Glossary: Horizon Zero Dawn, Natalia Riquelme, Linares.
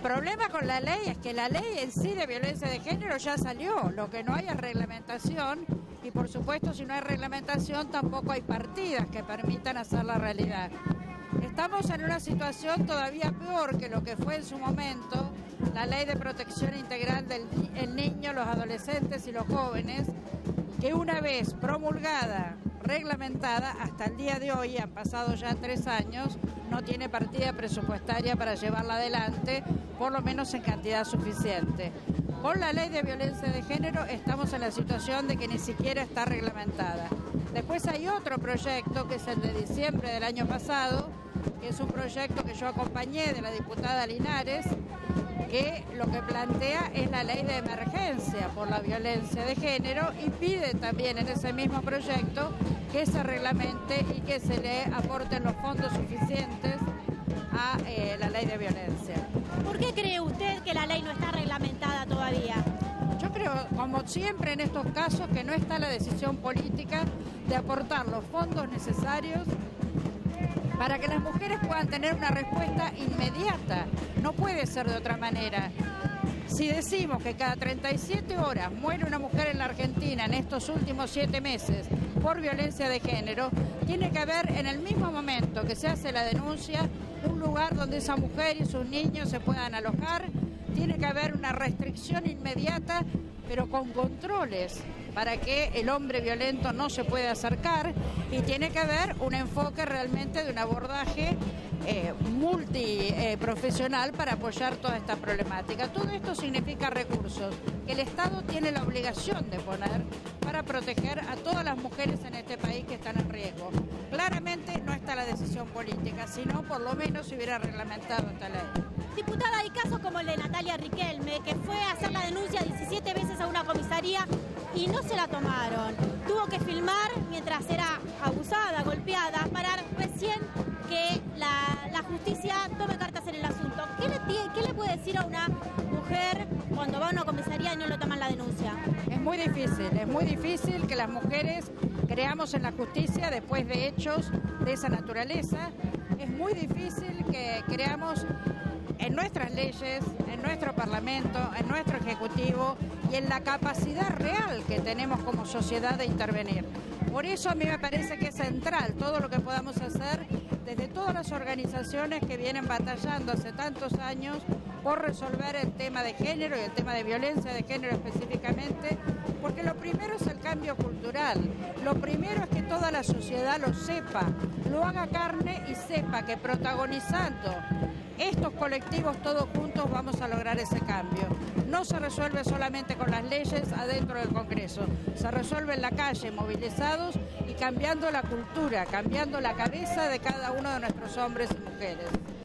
problema con la ley es que la ley en sí de violencia de género ya salió, lo que no hay es reglamentación, y por supuesto si no hay reglamentación tampoco hay partidas que permitan hacer la realidad. Estamos en una situación todavía peor que lo que fue en su momento la Ley de Protección Integral del Niño, los Adolescentes y los Jóvenes, que una vez promulgada, reglamentada, hasta el día de hoy, han pasado ya 3 años, no tiene partida presupuestaria para llevarla adelante, por lo menos en cantidad suficiente. Con la Ley de Violencia de Género estamos en la situación de que ni siquiera está reglamentada. Después hay otro proyecto, que es el de diciembre del año pasado, que es un proyecto que yo acompañé de la diputada Linares, que lo que plantea es la ley de emergencia por la violencia de género y pide también en ese mismo proyecto que se reglamente y que se le aporten los fondos suficientes a la ley de violencia. ¿Por qué cree usted que la ley no está reglamentada todavía? Yo creo, como siempre en estos casos, que no está la decisión política de aportar los fondos necesarios para que las mujeres puedan tener una respuesta inmediata. No puede ser de otra manera. Si decimos que cada 37 horas muere una mujer en la Argentina en estos últimos 7 meses por violencia de género, tiene que haber en el mismo momento que se hace la denuncia un lugar donde esa mujer y sus niños se puedan alojar, tiene que haber una restricción inmediata, pero con controles, para que el hombre violento no se pueda acercar, y tiene que haber un enfoque realmente de un abordaje multiprofesional para apoyar toda esta problemática. Todo esto significa recursos que el Estado tiene la obligación de poner para proteger a todas las mujeres en este país que están en riesgo. Claramente no está la decisión política, sino por lo menos se hubiera reglamentado esta ley. Diputada, hay casos como el de Natalia Riquelme, que fue a hacer la denuncia 17 veces a una comisaría y no se la tomaron. Tuvo que filmar mientras era abusada, golpeada, para recién que la justicia tome cartas en el asunto. ¿Qué le puede decir a una mujer cuando va a una comisaría y no le toman la denuncia? Es muy difícil que las mujeres creamos en la justicia después de hechos de esa naturaleza. Es muy difícil que creamos en nuestras leyes, en nuestro Parlamento, en nuestro Ejecutivo y en la capacidad real que tenemos como sociedad de intervenir. Por eso a mí me parece que es central todo lo que podamos hacer desde todas las organizaciones que vienen batallando hace tantos años por resolver el tema de género y el tema de violencia de género específicamente, porque lo primero es el cambio cultural, lo primero es que toda la sociedad lo sepa, lo haga carne y sepa que protagonizando estos colectivos todos juntos vamos a lograr ese cambio. No se resuelve solamente con las leyes adentro del Congreso, se resuelve en la calle, movilizados y cambiando la cultura, cambiando la cabeza de cada uno de nuestros hombres y mujeres.